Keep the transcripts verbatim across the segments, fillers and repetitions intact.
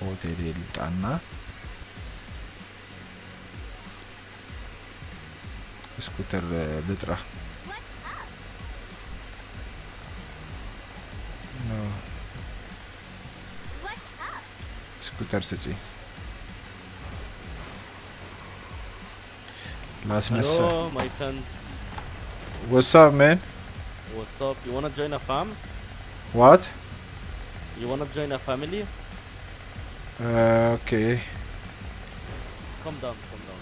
oltre di Lutanna. Scooter Litra. No. Scooter City. Last message. Hello, my friend. What's up, man? What's up? You wanna join a farm? What? You wanna join a family? Uh, okay. Come down, come down.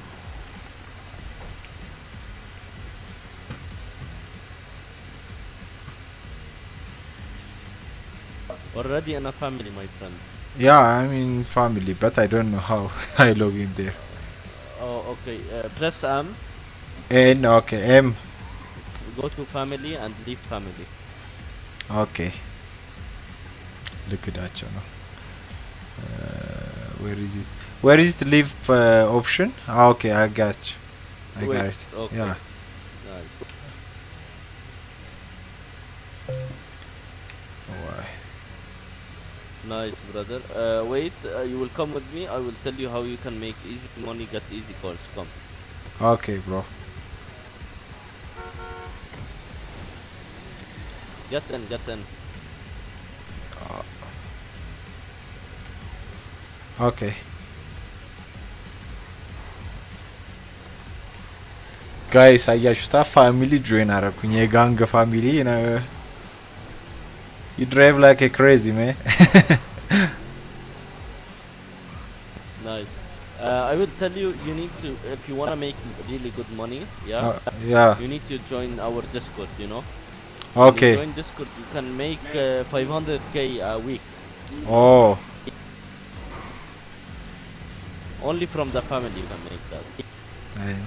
Already in a family, my friend. Yeah, I'm in family, but I don't know how I log in there. Oh, okay. Uh, press M. N, okay, M. Go to family and leave family. Okay. Look at that channel. Uh, where is it? Where is it? Leave uh, option? Ah, okay, I got you. I Wait, got it. Okay. Yeah. Nice. Why? Nice, brother. Uh, wait, uh, you will come with me. I will tell you how you can make easy money, get easy calls. Come. Okay, bro. Get in, get in. Uh, okay. Guys, I just a family join Arab. You gang family, you know. You drive like a crazy man. Nice. Uh, I will tell you, you need to, if you want to make really good money, yeah, uh, yeah, you need to join our Discord, you know. Okay. Join Discord, you can make uh, five hundred K a week. Oh. Only from the family you can make that. Aye.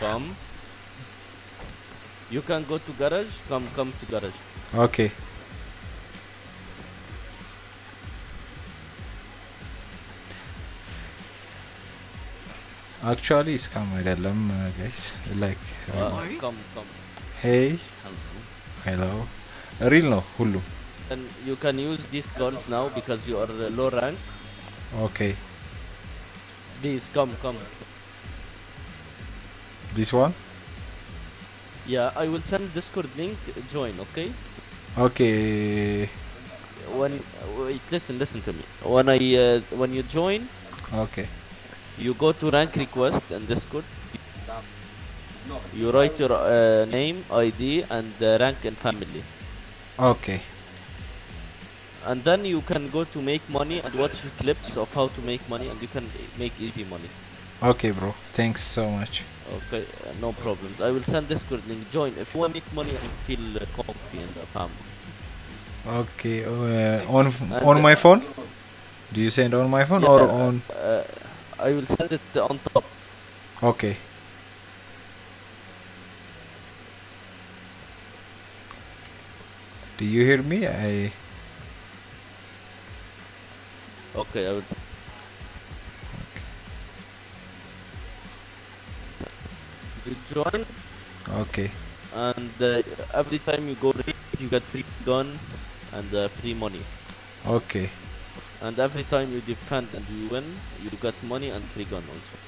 Come. You can go to garage. Come, come to garage. Okay. Actually, it's come with alum, uh, guys. Like. Uh, come, come, come. Hey. Hello. Real no, hullu. And you can use these calls now because you are uh, low rank. Okay. Please come, come. This one? Yeah, I will send Discord link. Join, okay? Okay. When wait, listen, listen to me. When I uh, when you join, okay, you go to rank request in Discord. You write your uh, name, I D, and uh, rank and family. Okay. And then you can go to make money and watch clips of how to make money, and you can make easy money. Okay, bro. Thanks so much. Okay, uh, no problems. I will send Discord link. Join if you want to make money and feel uh, comfy in the farm. Okay. Uh, on and on my phone? Do you send on my phone yeah, or on? Uh, I will send it on top. Okay. Do you hear me? I. Okay, I would. Okay. You join. Okay. And uh, every time you go raid, you get free gun and uh, free money. Okay. And every time you defend and you win, you get money and free gun also.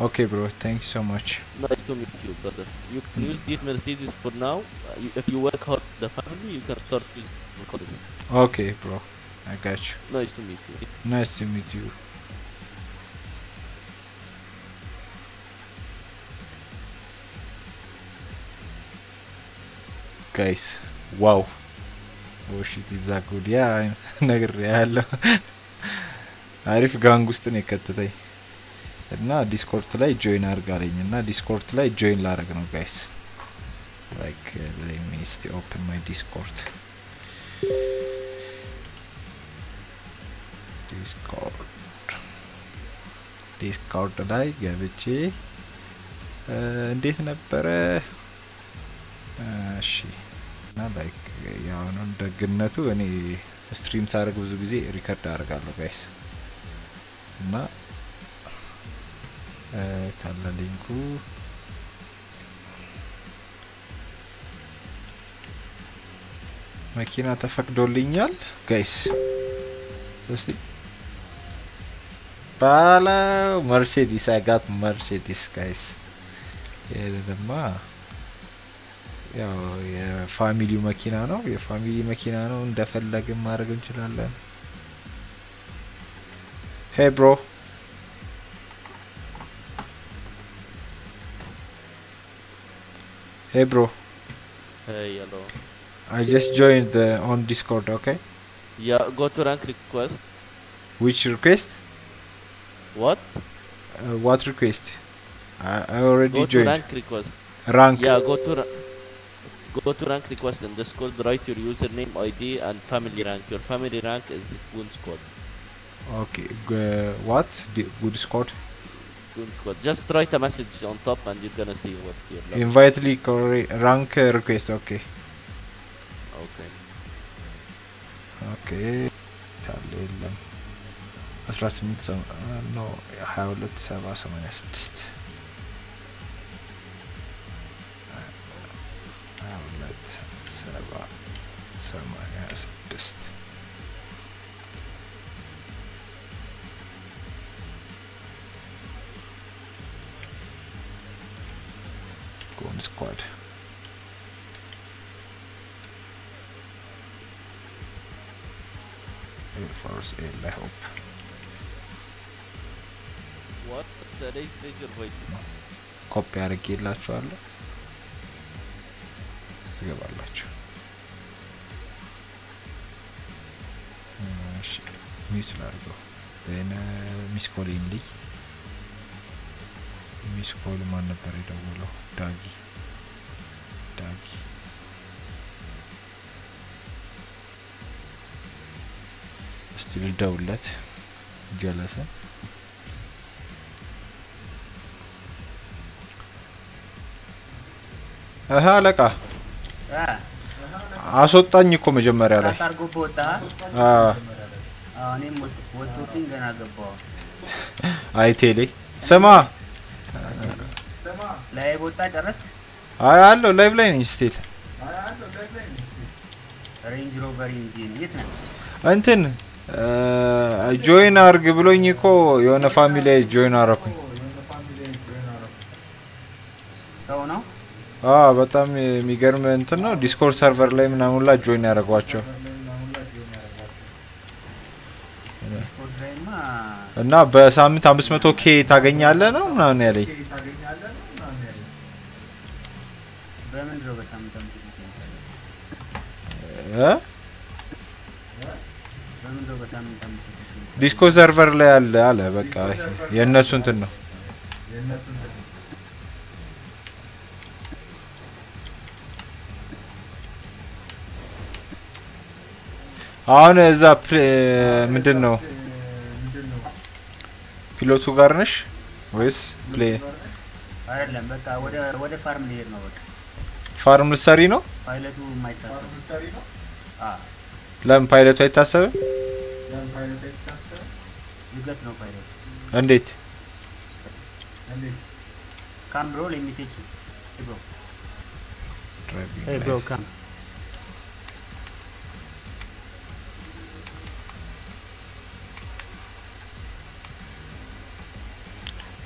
Okay, bro. Thank you so much. Nice to meet you, brother. You can use these Mercedes for now. You, if you work hard for the family, you can start using Mercedes. Okay, bro. I got you. Nice to meet you. Nice to meet you. Guys, wow. Oh shit, is that good? Yeah, I'm not real. I'm going to get today. Now Discord ላይ join አርጋለኝና Discord ላይ join ላረግ ነው guys. Like uh, let me just open my Discord. Discord. Discord ላይ ገብቼ እንዴት ነበር? እሺ እና like ያው ነው ደግነቱ እኔ ስትሪም ሳደርግ ብዙ ጊዜ ሪከርድ አደርጋለሁ guys. እና Uh, tala linku makina tafakdolinyal guys. Let's see. Pala Mercedes. I got Mercedes, guys. የፋሚሊ መኪና ነው የፋሚሊ መኪና ነው እንደፈለገ ማድረግ እንችላለን ሄይ ብሮ ሄይ ብሮ ሄይ hello I just joined the, on Discord okay yeah go to rank request which request what uh, what request I, I already go joined to rank request rank yeah go to ra Go to rank request in Discord, write your username, I D, and family rank. Your family rank is Goon Squad. Okay, uh, what? The Goon Squad? Goon Squad. Just write a message on top and you're gonna see what your rank Invite is. Invite rank request, okay. Okay. Okay. No, I have a lot of someone else list. Someone has a list. Go on squad. Air Force in, I hope. What? That is your voice. Copy our key last one. ትገባላችሁ እሺ ሚስ ላርጎ ደና ሚስ ኮሊን ሊ ሚስ ኮል ማን ነበር የደወለው ዳጊ ዳጊ ስቲል ደውለት ጀለሰ አሃ ለቃ አሶጣኝ እኮ መጀመሪያ ላይ ታርጎ ቦታ አ አኔ ሞት ወጥቶኝ ገና ገባው አይቴሌ ሰማ ሰማ ላይ ቦታ ጨረስክ አይ አሎ ላይቭ ላይ ነኝ ስቲል አይ አሎ ላይቭ ላይ ነኝ ሬንጅ ሮቨር ኢንጂን የት ነው እንትን ጆይን አርግ ብሎኝ እኮ የሆነ ፋሚሊ ጆይን አረኩኝ ሰው ነው አዎ በጣም የሚገርም እንትን ነው ዲስኮርድ ሰርቨር ላይ ምናምን ሁላ ጆይን ያደርጓቸው እና በሳምንት አምስት መቶ ኬ ታገኛለህ ነው ምናምን ያለኝ በምን ነው በሳምንት አምስት መቶ ኬ እ በምን ነው በሳምንት አምስት መቶ ኬ ዲስኮርድ ሰርቨር ላይ አለ አለ በቃ የነሱ እንትን ነው የነሱ እንትን አሁን እዛ ምንድነው ምንድነው ፒሎቱ ጋር ነሽ ወይስ ፕሌይ አይደለም በቃ ወደ ወደ ፋርም ሊሄድ ነው በቃ ፋርም ልሰሪ ነው ፓይለቱ የማይታሰብ ልሰሪ ነው አ ለም ፓይለቱ አይታሰብ ለም ፓይለቱ አይታሰብ ይገት ነው ፓይለቱ እንዴት እንዴት ካም ብሮ ሊሚቴክ ብሮ ብሮ ካም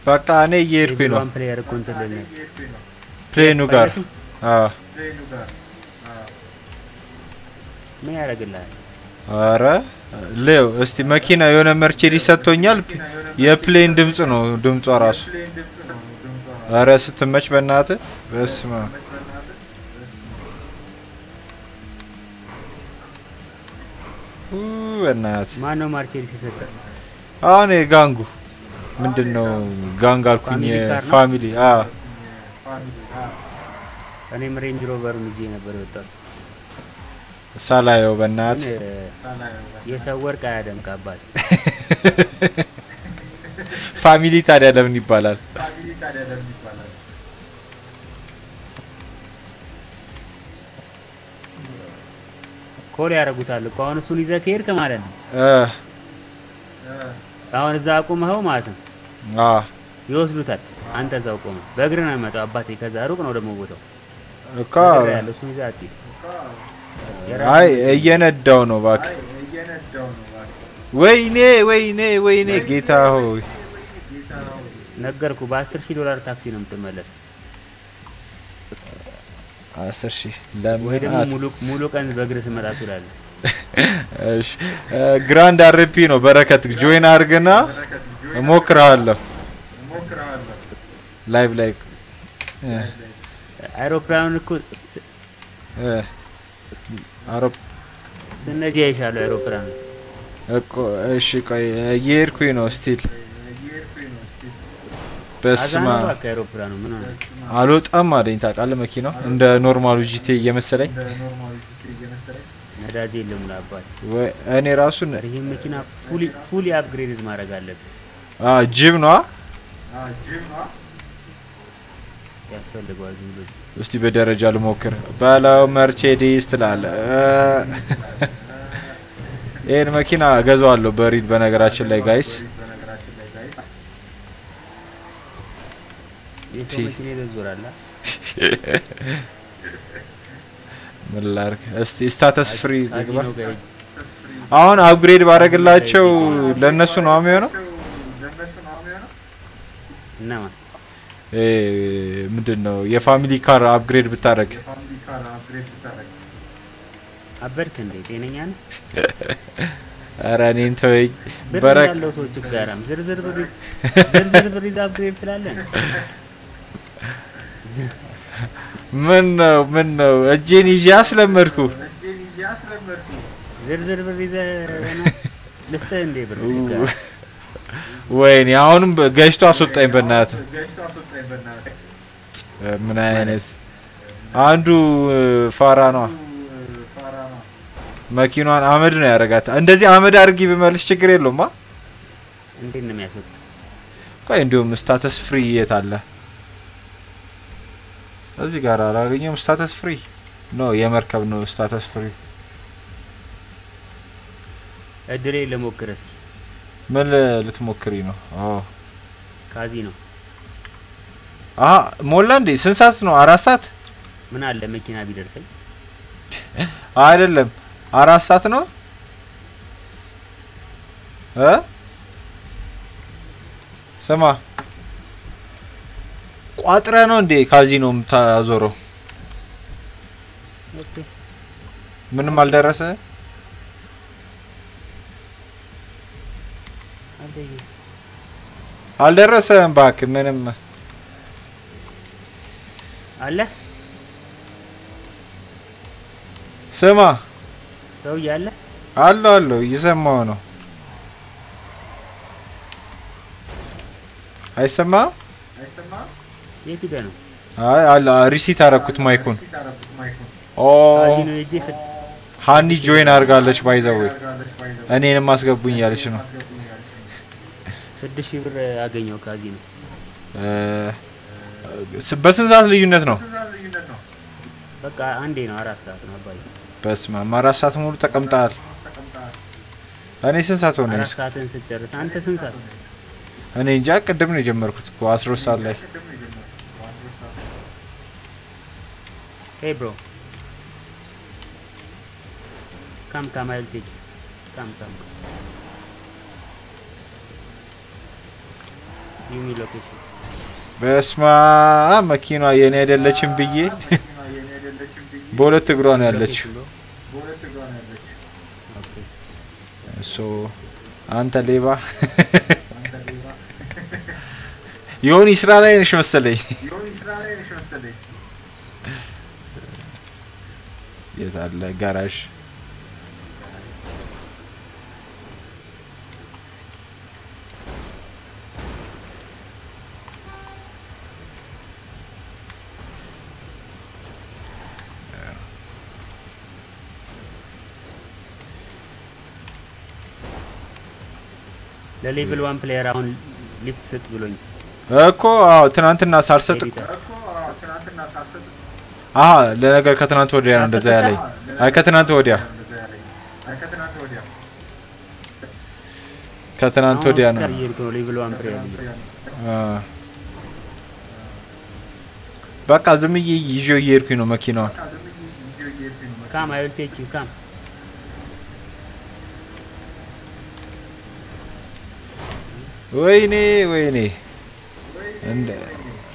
በቃ አኔ የርኩ ነው ፕሌየር ኮንትሮል ነው ፕሌኑ ጋር አ ፕሌኑ ጋር አ ምን ያረጋላል አረ ሌው እስቲ መኪና የሆነ መርቼዲስ ሰጥቶኛል የፕሌን ድምጽ ነው ድምጽ ራሱ አረ ስትመች በእናት በስማ ኡ በእናት ማን ነው መርቼዲስ ሰጠ አኔ ጋንጉ ምንድነው ጋንጋልኩኝ ፋሚሊ አ እኔ ሬንጅ ሮቨር ምጂ ነበር ወጣው ሳላዮ በእናት የሰወርቃ ያደምቃባት ፋሚሊ ታዲያ ለምን ይባላል ፋሚሊ ታዲያ ለምን ይባላል ኮል ያረጉታል እኮ አሁን እሱን ይዘህ ከሄድክ ማለት ነው እ አሁን ዛቁ መሆን ማለት ነው አ ይወስዱታል አንተ ዛቁ ነው በእግር ነው መጣው አባቴ ከዛ ሩቅ ነው ደሞ ወጣው እኮ ያለሱ ይዛቲ አይ እየነዳው ነው ባክ እየነዳው ነው ባክ ويني ويني ويني جيتها هوي نقركوا بعشر شي دولار تاكسينا متملل عشر شي لا مولوك مولوك أنا بقرس مراسول عليه إيش جراند آر بي نو بركة جوين أرجنا مكره الله لايف لايك أروح براون كو أروح سنة جايش على أروح براون إيش كاي يير كوينو ستيل بس ما عروض أمارة إنت على ماكينو عند نورمال جي تي يمسلي نراجي لهم لابد وأنا راسون هي ماكينة فولي فولي أبغريد مارا قالك آه جيبنا آه جيبنا ياسفل لقوازيلو وستي بدر رجال موكر بالا مرشيدي استلال إيه الماكينة جزوالو بريد بناقراتش اللي جايس ملارك استاتس فري آن أبغريد بارك الله أشوا لنا سنامي أنا نعم إيه مدنو يا فاميلي كار أبغريد بتارك أبركندي تيني أنا أراني إنتوي بارك الله سوتشك دارم زر زر بريز زر زر بريز أبغريد فلالن منو منو أجيني جاسل مركو زر زر بريز أنا لستين دي برو وين يا أنم جيش تاسو تايم بنات من أينس أندو فارانو ما كينو عن عمد نيرجعت عندزي عمد أرجي بمالش شكرير لما عندنا مياسوت كاين دوم ستاتس فري يتعلى هذي قرارا اليوم ستاتس فري نو يا مركب نو ستاتس فري أدري لما كرسك ماذا تفكرين؟ آه كازينو آه مولاندي سنساتنو عراسات؟ من أعلم مكينة بيدرسل؟ أعلم عراساتنو؟ ها؟ سما قاطرانو دي كازينو متازورو من مال درسة؟ هل درسهم باك منهم؟ الله سما سو يلا الله الله يسمونه هاي سما هاي سما يبي دهنا هاي الله ريسيت عربكت ما يكون أوه هاني جوين أرجالش بايزا وين أنا إنا ماسك بوني يالشنا سدشي بر أغنيو كازينو. بس نزال ليونت نو. بس عندي ناراسات نباي. بس ما ماراسات مول تكم تار. أنا سنسات ونيس. ماراسات نسجر. أنت سنسات. أنا إنجاك كدمني جمر كت قاصر سال لي. Hey bro. Come come I'll take you. Come come. يمي لوكيشن بس ما ماكينه يني አይደለችም ብዬ በሁለት እግሯ ነው ያለችው በሁለት እግሯ ነው ያለችው ኦኬ ሶ አንተ ሌባ ዮኒ እስራኤል ነሽ መሰለኝ ዮኒ እስራኤል ነሽ መሰለኝ የታለ ጋራጅ ليفل واحد بلاير اون ليفت سيت بلوي اكو اه تنانتنا سارسط اكو اه تنانتنا سارسط اه لناغر كتنانت وديا اندزا يالي اي كتنانت وديا اي كتنانت وديا كتنانت وديا نو ليفل واحد بلاير اه باك ازمي ييجو ييركينو ماكينو كام اي ويل تيك يو كام Weenie, weenie. And, uh,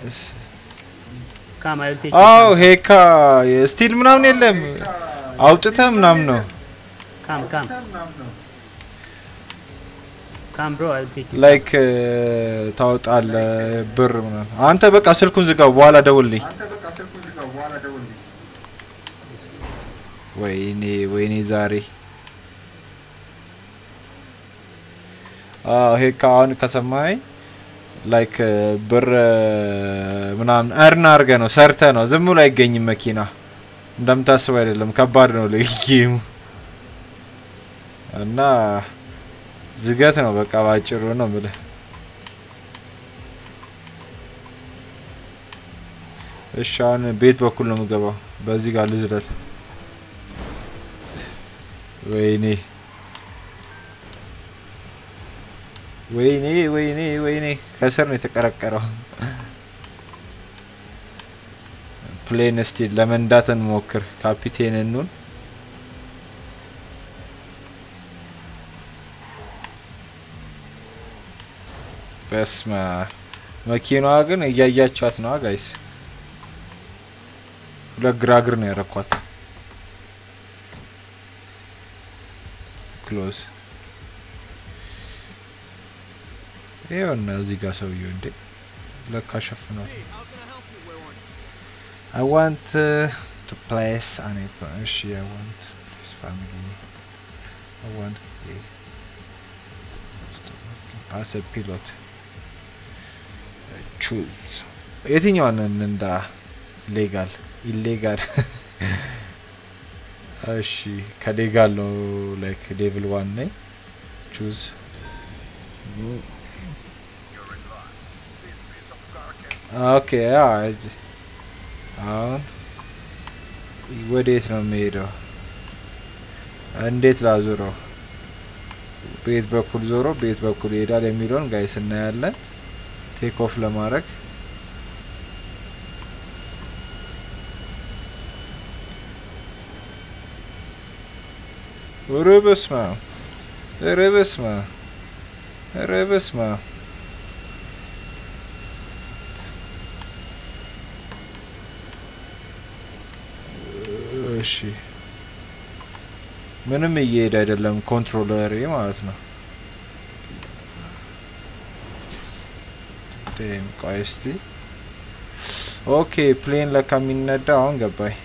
yes. Come, I'll take. Oh, hey, ka. Yes, still no one is. Out of them, no. Come, come. Come, bro. I'll take. Like, uh, thought all burr. Anta be kasel kunziga wala dawli. Anta be kasel kunziga wala dawli. Weenie, weenie, zari. Ah, hey, ka. On kasamai. Like ብር ምናም አርን አርገ ነው ሰርተ ነው ዝም ብሎ አይገኝም መኪና እንደምታስበው አይደለም ከባድ ነው ለጌም እና ዝገት ነው በቃ ባጭሩ ነው ማለት እሻን ቤት በኩል ነው የምገባው በዚህ ጋር ልዝለል ወይኔ Weenie, weenie, weenie. Kasar ni terkarak-karak. Plane still. Laman datan moker. Kapitenin nun. Pesma. Makino aga ni jaya chat na guys. Ula gragr ni rakwat. Close. Eyo naziga so you did. I want uh, to place an epoxy. I want his family. I want uh, as a pilot. Uh, choose. Anything you want legal, illegal. Ashi kadegalo like devil one name. Choose. No. Okay, alright. Aun. What is no made of? And it's Lazuro. Bait Bakulzoro, Bait Bakuleda, the Miron guys in Ireland. Take off Lamarck. Rubusma. Rubusma. Rubusma. She when me yet I don't controller you as no damn quite okay plane like I'm in a down goodbye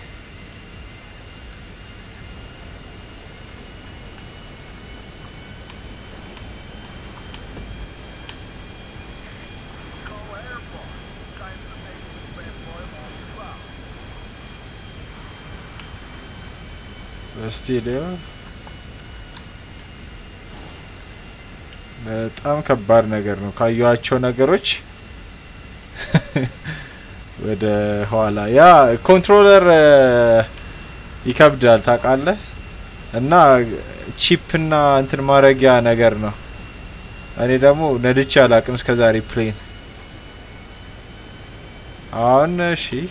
Studio, but I'm kabbar nagar no. Can you acho nagaroch? With hoala, yeah, controller. Ikabdal tak alle. Na chip na antar maragya nagar no. Ani damu nadichala kams kazari plane. An she.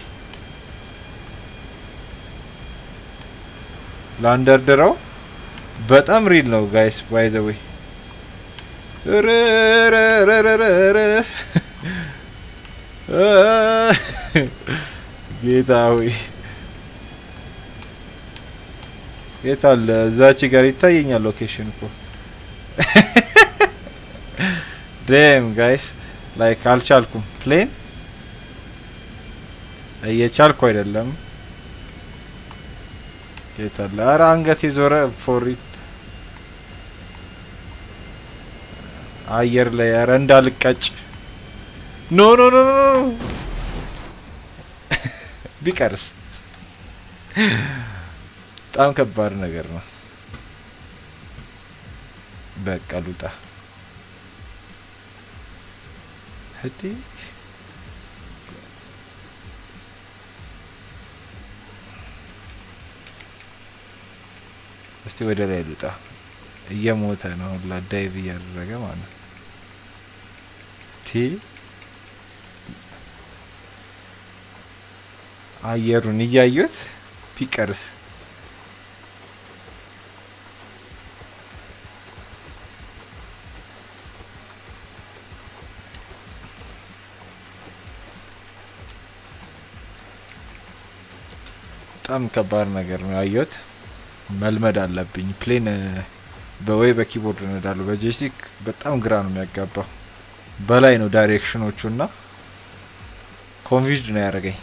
Lander dero, but I'm real now, guys. By the way, get away. Get all Zachigarita in your location. Damn, guys, like I'll chalkum plane. I chalkoid lam. Get a larangat is over for it. I year layer and I'll catch. No, no, no, no, no. Because Tanka Barnagarma Bekaluta Hetty. Let's do it a little bit. Yamuta no la Davy and Ragaman T. Ayeruniya youth pickers. በጣም ከባድ ነገር ነው አዩት መልመድ አለብኝ ፕሌን በወይ በኪቦርድ ነዳሉ በጄስቲክ በጣም ግራ ነው የሚያጋባው በላይ ነው ዳይሬክሽኖቹና ኮንፊውዝድ ነው ያረጋኝ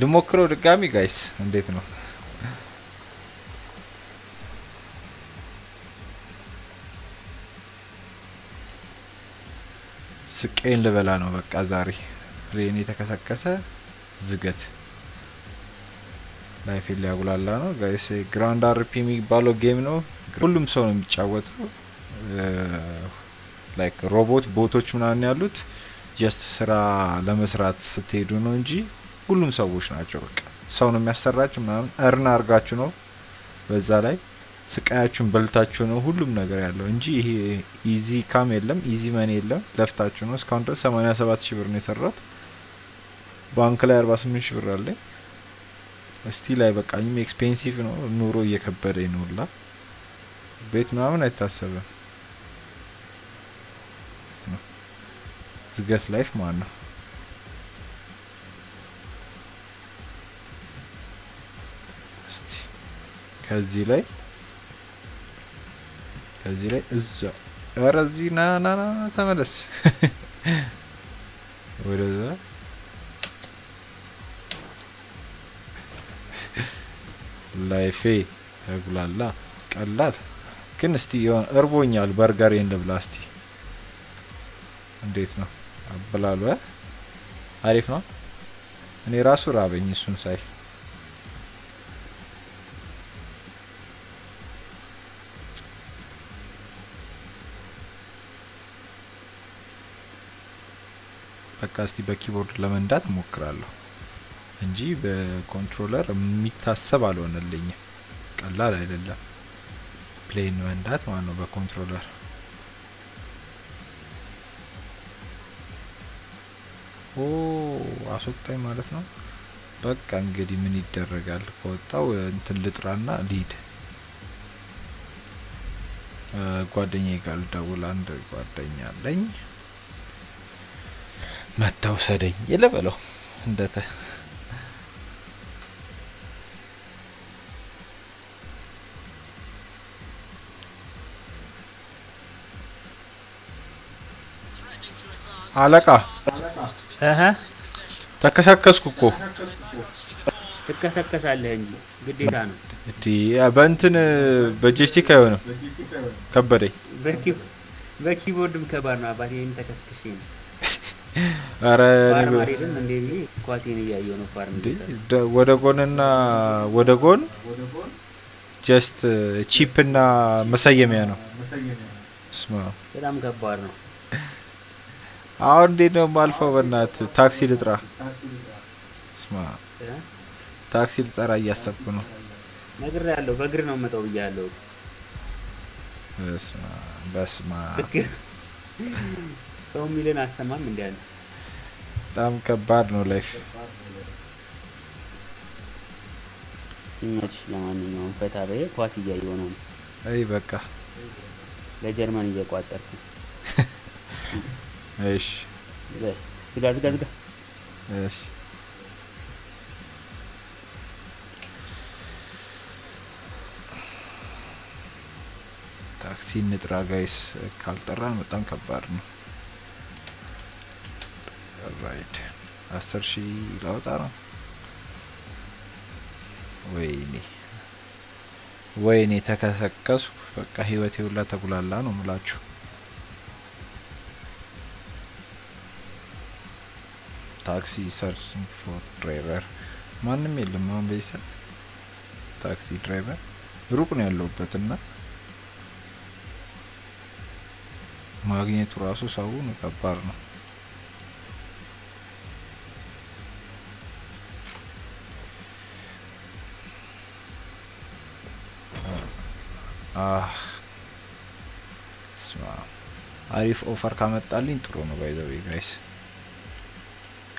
ልሞክረው ድጋሚ guys እንዴት ነው ስቀን ለበላ ነው በቃ ዛሬ ፕሌን የተከሰከሰ ዝገት ላይፍ ይላጉላላ ነው guys ግራንድ አርፒ የሚባለው ጌም ነው ሁሉም ሰው ነው የሚጫወተው like robot ቦቶች ምናምን ያሉት just ስራ ለመስራት ስትሄዱ ነው እንጂ ሁሉም ሰዎች ናቸው በቃ ሰው ነው የሚያሰራጭ ምናምን እርና አርጋችሁ ነው በዛ ላይ ስቃያችሁን በልታችሁ ነው ሁሉም ነገር ያለው እንጂ ይሄ ኢዚ ካም የለም ኢዚ ማን የለም ለፍታችሁ ነው እስካሁን ድረስ ሰማንያ ሰባት ሺህ ብር ነው የሰራሁት ባንክ ላይ አርባ ስምንት ሺህ ብር አለ ስቲል ላይ በቃኝም ኤክስፔንሲቭ ነው ኑሮ እየከበደ ነውላ ቤት ምናምን አይታሰብም ዝገስ ላይፍ ማን ነው ከዚህ ላይ ከዚህ ላይ እዛ አረዚና ና ና ተመለስ ወደዛ ላይፌ ተጉላላ ቀላል ግን እስቲ ይሁን እርቦኛል በርገር እንደብላስቲ እንዴት ነው አብላሉ አሪፍ ነው እኔ ራሱ ራበኝ እሱን ሳይ አካስቲ በኪቦርድ ለመንዳት ሞክራለሁ እንጂ በኮንትሮለር የሚታሰብ አልሆነልኝ ቀላል አይደለም ፕሌን መንዳት ማለት ነው በኮንትሮለር ኦ አስወጣኝ ማለት ነው በቃ እንግዲህ ምን ይደረጋል ቆጣው እንትን ልጥራና ሊድ ጓደኛዬ ጋር ልደውል አንድ ጓደኛ አለኝ መጣው ሰደኝ ይለበለው እንደተ አለቃ እህ ተከሰከስኩ እኮ ተከሰከሳለህ እንጂ ግዴታ ነው እቲ አባንትን በጄስቲክ አይሆንም ከበደኝ በኪቦ በኪቦርድም ከባርና አባቴን ተከስከሽ አረ ማሪን እንደኔ ኳሲን ያያየው ነው ፋርም ይሰራ ወደጎንና ወደጎን just cheap እና መሰየሚያ ነው መሰየሚያ ስማ በጣም ከባድ ነው አሁን እንደው ማልፈው በእናት ታክሲ ልጥራ ስማ ታክሲ ልጥራ ያያሰብኩ ነው ነገር ያለው በግር ነው መጣው ይያለው ስማ በስማ ሰው ሚሊዮን አሰማም እንዲያለ በጣም ከባድ ነው ላይፍ እኛች ለማንኛውም ፈታበይ ኳስ ይያየው ነው አይ በቃ ለጀርመን እየቋጠርኩ እሺ ዝጋ ዝጋ ዝጋ እሺ ታክሲ ንጥራ ጋይስ ካልጠራን በጣም ከባድ ነው right አስር ሺ ላውጣ ነው ወይኔ ወይኔ ተከሰከስኩ በቃ ህይወቴ ሁላ ተጉላላ ነው ምላችሁ taxi searching for driver ማንም የለም ማን በይሰጥ ታክሲ ድራይቨር ሩቅ ነው ያለውበትና ማግኘቱ ራሱ ሰው ነው ከባድ ነው Ah, smart. Arif offer kametalin turu no by the way guys.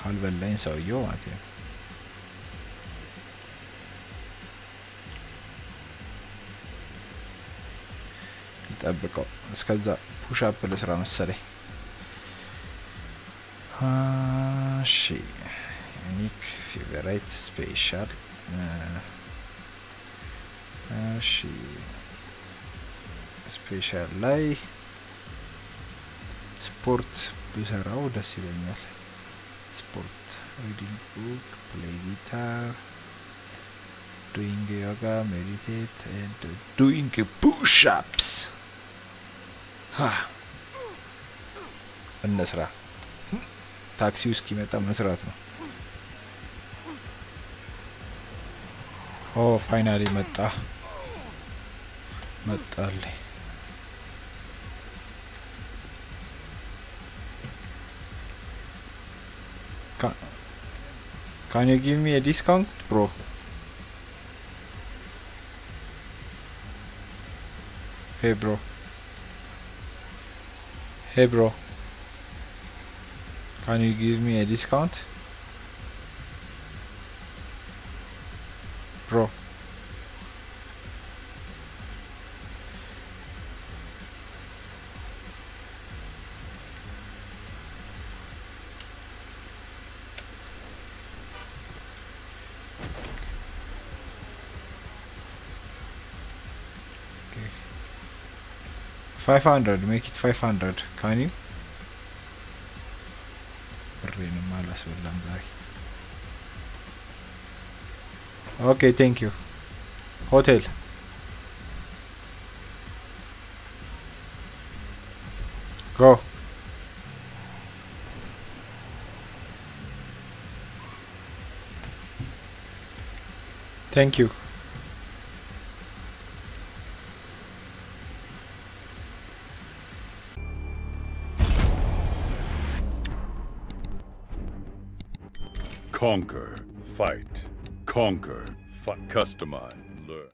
Kalbelleyin sawiyo mate. Itabeko. Eskaza push up lesra mesale. Ah Așa. Unic, favorite, special. Așa. Special ላይ sport ብሰራው ደስ ይለኛል. Sport, reading book, play guitar, doing yoga, meditate and doing push-ups. Ha. እንስራ. ታክሲ ውስጥ ይመጣ መስራት ነው. Oh, finally መጣ. መጣልኝ. Can, can you give me a discount, bro? Hey, bro. Hey, bro. Can you give me a discount? Bro. Five hundred, make it five hundred, can you? Okay, thank you. Hotel. Go. Thank you. Conquer, fight, conquer, fight, customize, learn.